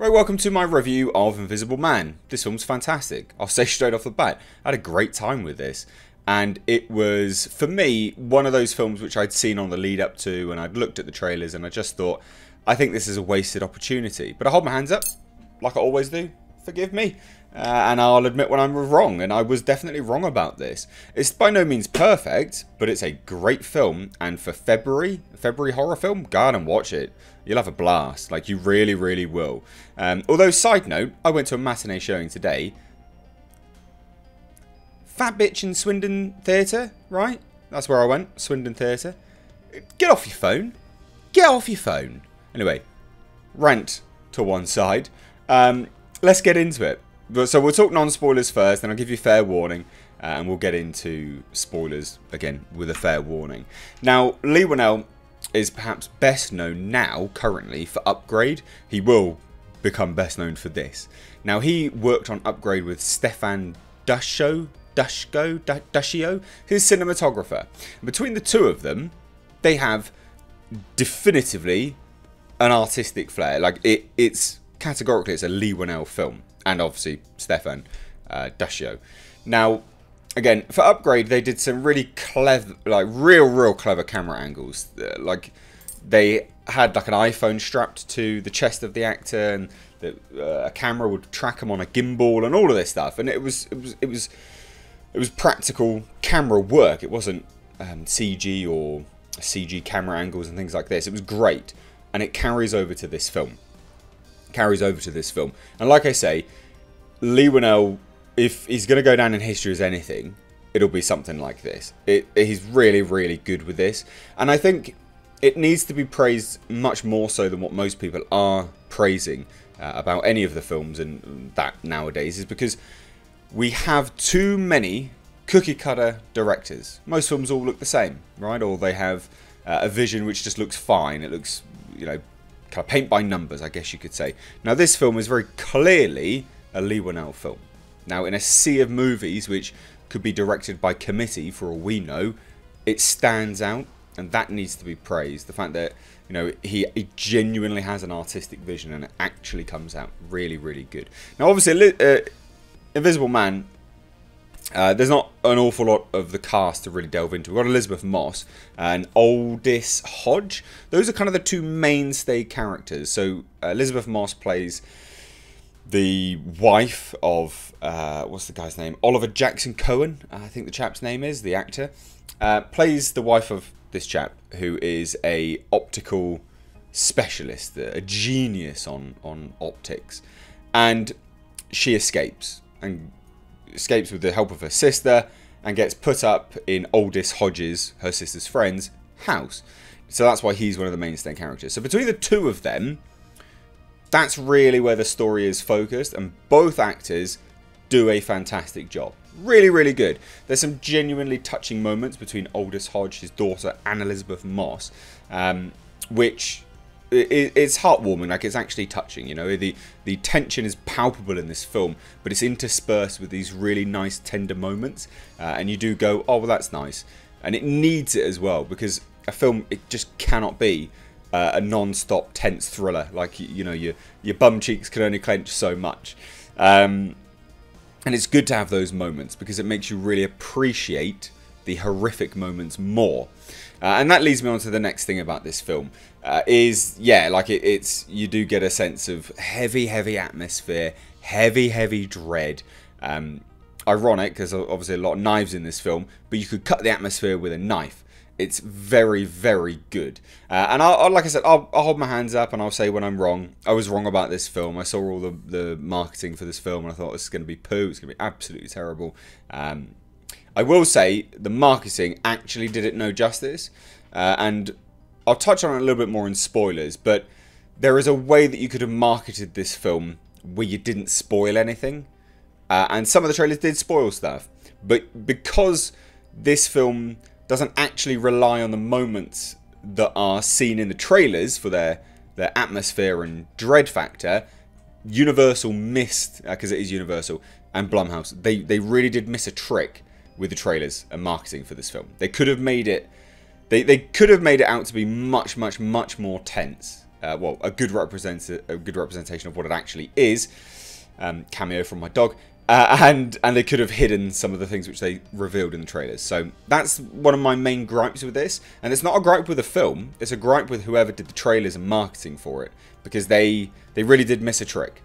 Right, welcome to my review of Invisible Man. This film's fantastic. I'll say straight off the bat, I had a great time with this. And it was, for me, one of those films which I'd seen on the lead up to, and I'd looked at the trailers and I just thought, I think this is a wasted opportunity. But I hold my hands up, like I always do. Forgive me. And I'll admit when I'm wrong, and I was definitely wrong about this. It's by no means perfect, but it's a great film, and for February horror film, go out and watch it. You'll have a blast, like you really, really will. Although, side note, I went to a matinee showing today. Fat Bitch in Swindon Theatre, right? That's where I went, Swindon Theatre. Get off your phone. Get off your phone. Anyway, rant to one side. Let's get into it. So we'll talk non-spoilers first, then I'll give you fair warning, and we'll get into spoilers again with a fair warning. Now, Leigh Whannell is perhaps best known now, currently, for Upgrade. He will become best known for this. Now, he worked on Upgrade with Stefan Duscio, his cinematographer. Between the two of them, they have definitively an artistic flair. Like, categorically, it's a Leigh Whannell film. And obviously, Stefan Duscio. Now, again, for Upgrade, they did some really clever, like, real clever camera angles. Like, they had, like, an iPhone strapped to the chest of the actor, and a camera would track him on a gimbal, and all of this stuff. And it was practical camera work. It wasn't CG or CG camera angles and things like this. It was great, and it carries over to this film. And like I say, Leigh Whannell, if he's going to go down in history as anything, it'll be something like this. He's really, really good with this. And I think it needs to be praised much more so than what most people are praising about any of the films and that nowadays, is because we have too many cookie-cutter directors. Most films all look the same, right? Or they have a vision which just looks fine. It looks, you know, kind of paint by numbers, I guess you could say. Now, this film is very clearly a Leigh Whannell film. Now, in a sea of movies which could be directed by committee, for all we know, it stands out, and that needs to be praised. The fact that, you know, he genuinely has an artistic vision, and it actually comes out really, really good. Now, obviously, Invisible Man, there's not an awful lot of the cast to really delve into. We've got Elizabeth Moss and Aldis Hodge. Those are kind of the two mainstay characters. So Elizabeth Moss plays the wife of, what's the guy's name? Oliver Jackson-Cohen, I think the chap's name is, the actor. Plays the wife of this chap, who is a optical specialist, a genius on optics. And she escapes, and escapes with the help of her sister, and gets put up in Aldis Hodge's, her sister's friend's, house. So that's why he's one of the mainstay characters. So between the two of them, that's really where the story is focused, and both actors do a fantastic job. Really, really good. There's some genuinely touching moments between Aldis Hodge, his daughter, and Elizabeth Moss, which it's heartwarming. Like, it's actually touching, you know. The tension is palpable in this film, but it's interspersed with these really nice tender moments, and you do go, oh well, that's nice. And it needs it as well, because a film, it just cannot be a non-stop tense thriller. Like, you know, your bum cheeks can only clench so much, and it's good to have those moments, because it makes you really appreciate the horrific moments more. And that leads me on to the next thing about this film, is, yeah, like, it's, you do get a sense of heavy atmosphere, heavy dread. Ironic, because obviously a lot of knives in this film, but you could cut the atmosphere with a knife. It's very good. And like I said, I'll hold my hands up, and I'll say when I'm wrong. I was wrong about this film. I saw all the marketing for this film, and I thought, this is going to be poo, it's going to be absolutely terrible. I will say the marketing actually did it no justice, and I'll touch on it a little bit more in spoilers, but there is a way that you could have marketed this film where you didn't spoil anything, and some of the trailers did spoil stuff, but because this film doesn't actually rely on the moments that are seen in the trailers for their atmosphere and dread factor, Universal missed, because it is Universal, and Blumhouse, they really did miss a trick with the trailers and marketing for this film. They could have made it out to be much more tense well, a good representation of what it actually is. Cameo from my dog. And they could have hidden some of the things which they revealed in the trailers. So that's one of my main gripes with this. And it's not a gripe with the film. It's a gripe with whoever did the trailers and marketing for it. Because they really did miss a trick.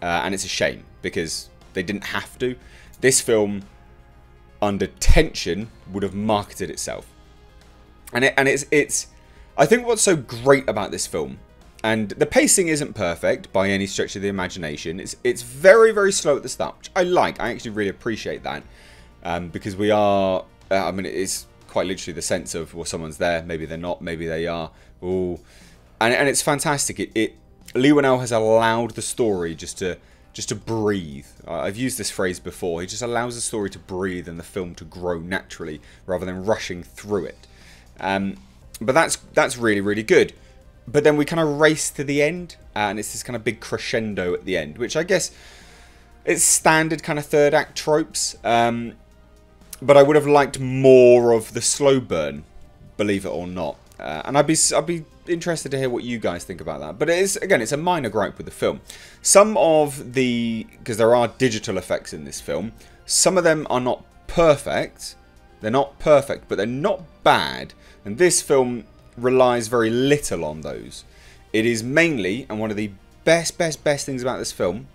And it's a shame. Because they didn't have to. This film, under tension, would have marketed itself. And it's... I think what's so great about this film... And the pacing isn't perfect by any stretch of the imagination. It's very, very slow at the start, which I like. I actually really appreciate that. Because we are... I mean, it's quite literally the sense of, well, someone's there. Maybe they're not. Maybe they are. Ooh. And it's fantastic. Leigh Whannell has allowed the story just to breathe. I've used this phrase before. He just allows the story to breathe and the film to grow naturally rather than rushing through it. But that's really, really good. But then we kind of race to the end, and it's this kind of big crescendo at the end, which I guess it's standard kind of third act tropes. But I would have liked more of the slow burn, believe it or not. And I'd be interested to hear what you guys think about that. But it is, again, it's a minor gripe with the film. Some of the, because there are digital effects in this film, some of them are not perfect. They're not perfect, but they're not bad. And this film relies very little on those. It is mainly, and one of the best things about this film,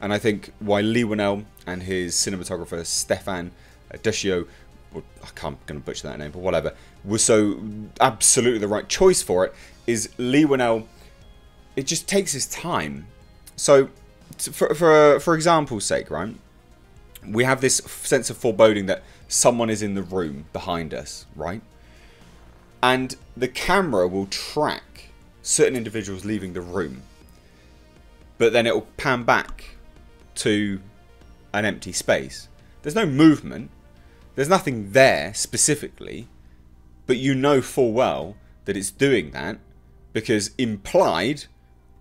and I think why Leigh Whannell and his cinematographer Stefan Duscio, or I'm going to butcher that name, but whatever, was so absolutely the right choice for it, is Leigh Whannell, it just takes his time. So, for example's sake, right, we have this sense of foreboding that someone is in the room behind us, right? And the camera will track certain individuals leaving the room. But then it will pan back to an empty space. There's no movement. There's nothing there specifically. But you know full well that it's doing that. Because implied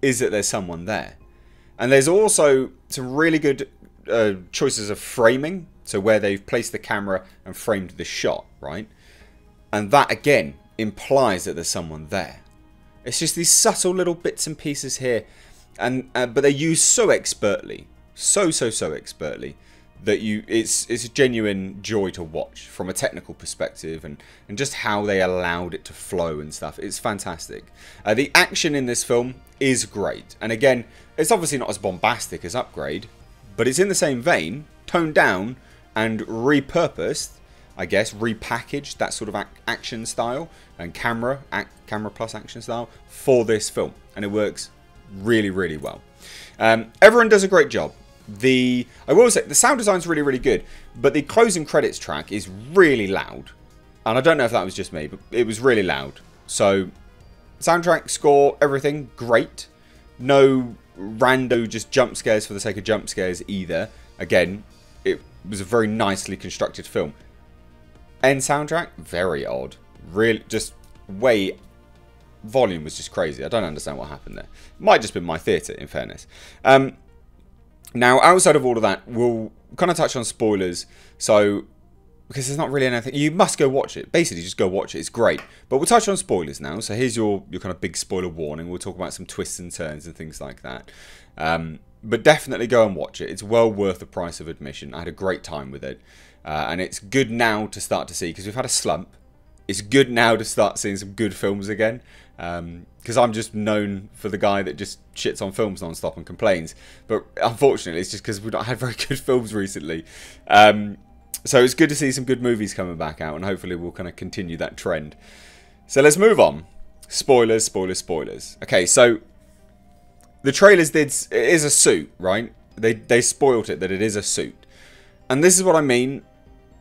is that there's someone there. And there's also some really good choices of framing. So where they've placed the camera and framed the shot, right? And that again implies that there's someone there. It's just these subtle little bits and pieces here, and but they're used so expertly, so expertly, that it's a genuine joy to watch from a technical perspective, and just how they allowed it to flow and stuff. It's fantastic. The action in this film is great, and again, it's obviously not as bombastic as Upgrade, but it's in the same vein, toned down and repurposed. I guess, repackaged that sort of action style and camera plus action style for this film. And it works really, really well. Everyone does a great job. I will say, the sound design's really, really good. But the closing credits track is really loud. And I don't know if that was just me, but it was really loud. So, soundtrack, score, everything, great. No rando just jump scares for the sake of jump scares either. Again, it was a very nicely constructed film. End soundtrack, very odd. Really, just way... Volume was just crazy. I don't understand what happened there. Might just been my theatre, in fairness. Now, outside of all of that, we'll kind of touch on spoilers. So, because there's not really anything... You must go watch it. Basically, just go watch it. It's great. But we'll touch on spoilers now. So here's your kind of big spoiler warning. We'll talk about some twists and turns and things like that. But definitely go and watch it. It's well worth the price of admission. I had a great time with it. And it's good now to start to see, because we've had a slump. It's good now to start seeing some good films again. Because I'm just known for the guy that just shits on films non-stop and complains. But unfortunately, it's just because we've not had very good films recently. So it's good to see some good movies coming back out, and hopefully we'll kind of continue that trend. So let's move on. Spoilers, spoilers, spoilers. Okay, so the trailers did... It is a suit, right? They spoiled it that it is a suit. And this is what I mean.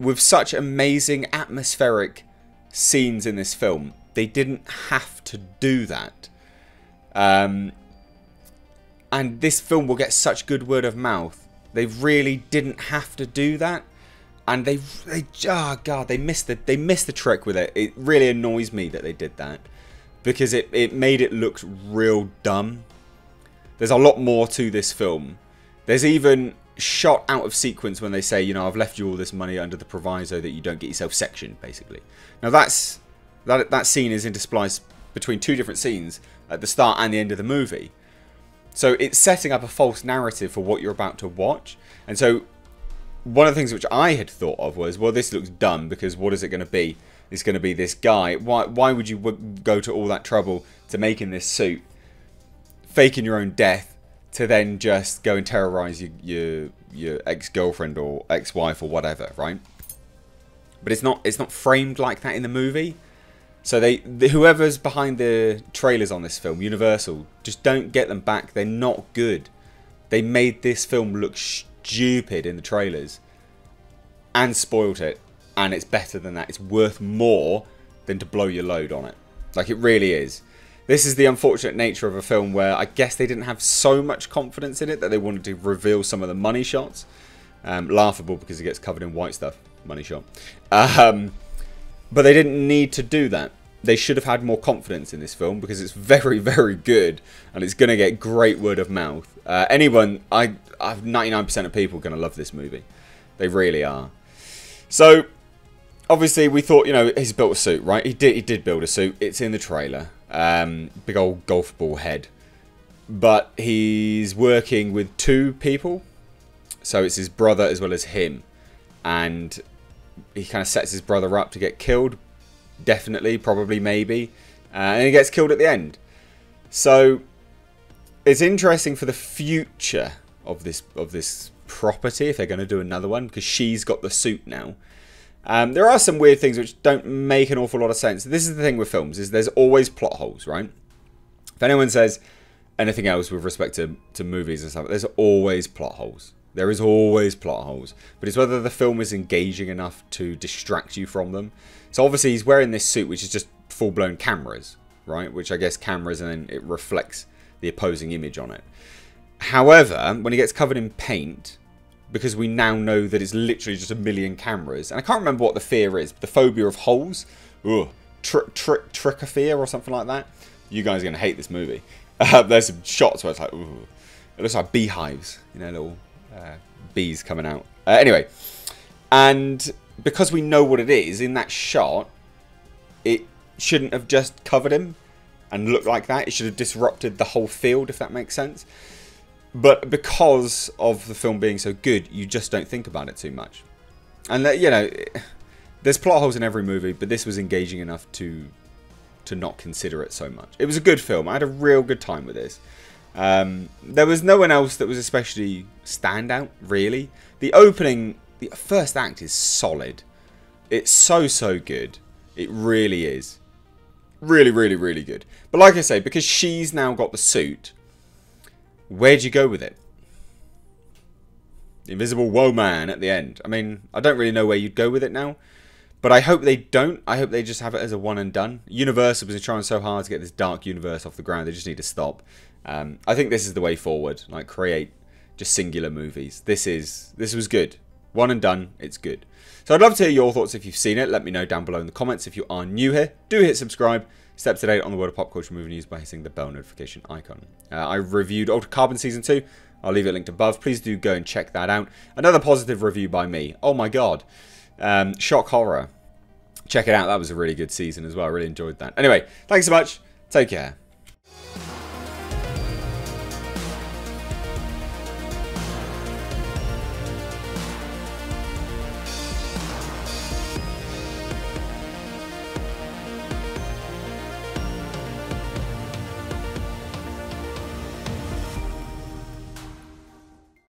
With such amazing atmospheric scenes in this film, they didn't have to do that. And this film will get such good word of mouth. They really didn't have to do that, and they missed the trick with it. It really annoys me that they did that, because it made it look real dumb. There's a lot more to this film. There's even shot out of sequence when they say, you know, I've left you all this money under the proviso that you don't get yourself sectioned, basically. Now that scene is interspliced between two different scenes at the start and the end of the movie. So it's setting up a false narrative for what you're about to watch. And so one of the things which I had thought of was, well, this looks dumb because what is it going to be? It's going to be this guy. Why would you go to all that trouble to make him this suit, faking your own death, to then just go and terrorise your ex-girlfriend or ex-wife or whatever, right? But it's not framed like that in the movie. So whoever's behind the trailers on this film, Universal, just don't get them back. They're not good. They made this film look stupid in the trailers and spoiled it. And it's better than that. It's worth more than to blow your load on it. Like, it really is. This is the unfortunate nature of a film where I guess they didn't have so much confidence in it that they wanted to reveal some of the money shots. Laughable because it gets covered in white stuff. Money shot. But they didn't need to do that. They should have had more confidence in this film because it's very, very good. And it's going to get great word of mouth. I've 99% of people going to love this movie. They really are. So, obviously we thought, you know, he's built a suit, right? He did build a suit. It's in the trailer. Big old golf ball head. But he's working with two people. So it's his brother as well as him. And he kind of sets his brother up to get killed. Definitely, probably, maybe. And he gets killed at the end. So it's interesting for the future of this property, if they're going to do another one, because she's got the suit now. There are some weird things which don't make an awful lot of sense. This is the thing with films, is there's always plot holes, right? If anyone says anything else with respect to movies and stuff, there's always plot holes. There is always plot holes. But it's whether the film is engaging enough to distract you from them. So obviously he's wearing this suit which is just full-blown cameras, right? Which I guess cameras, and then it reflects the opposing image on it. However, when he gets covered in paint, because we now know that it's literally just a million cameras. And I can't remember what the fear is. But the phobia of holes. Ugh. Trick-a-fear or something like that. You guys are going to hate this movie. There's some shots where it's like, ooh. It looks like beehives. You know, little bees coming out. Anyway. And because we know what it is, in that shot, it shouldn't have just covered him and looked like that. It should have disrupted the whole field, if that makes sense. But because of the film being so good, you just don't think about it too much. And, you know, there's plot holes in every movie, but this was engaging enough to not consider it so much. It was a good film. I had a real good time with this. There was no one else that was especially standout, really. The opening, the first act is solid. It's so, so good. It really is. Really, really, really good. But like I say, because she's now got the suit, where'd you go with it? The Invisible Woe Man at the end. I mean, I don't really know where you'd go with it now. But I hope they don't. I hope they just have it as a one and done. Universal was trying so hard to get this Dark Universe off the ground. They just need to stop. I think this is the way forward. Like, create just singular movies. This was good. One and done. It's good. So I'd love to hear your thoughts if you've seen it. Let me know down below in the comments. If you are new here, do hit subscribe. Stay up to date on the world of pop culture movie news by hitting the bell notification icon. I reviewed Ultra Carbon Season 2. I'll leave it linked above. Please do go and check that out. Another positive review by me. Oh my god. Shock horror. Check it out. That was a really good season as well. I really enjoyed that. Anyway, thanks so much. Take care.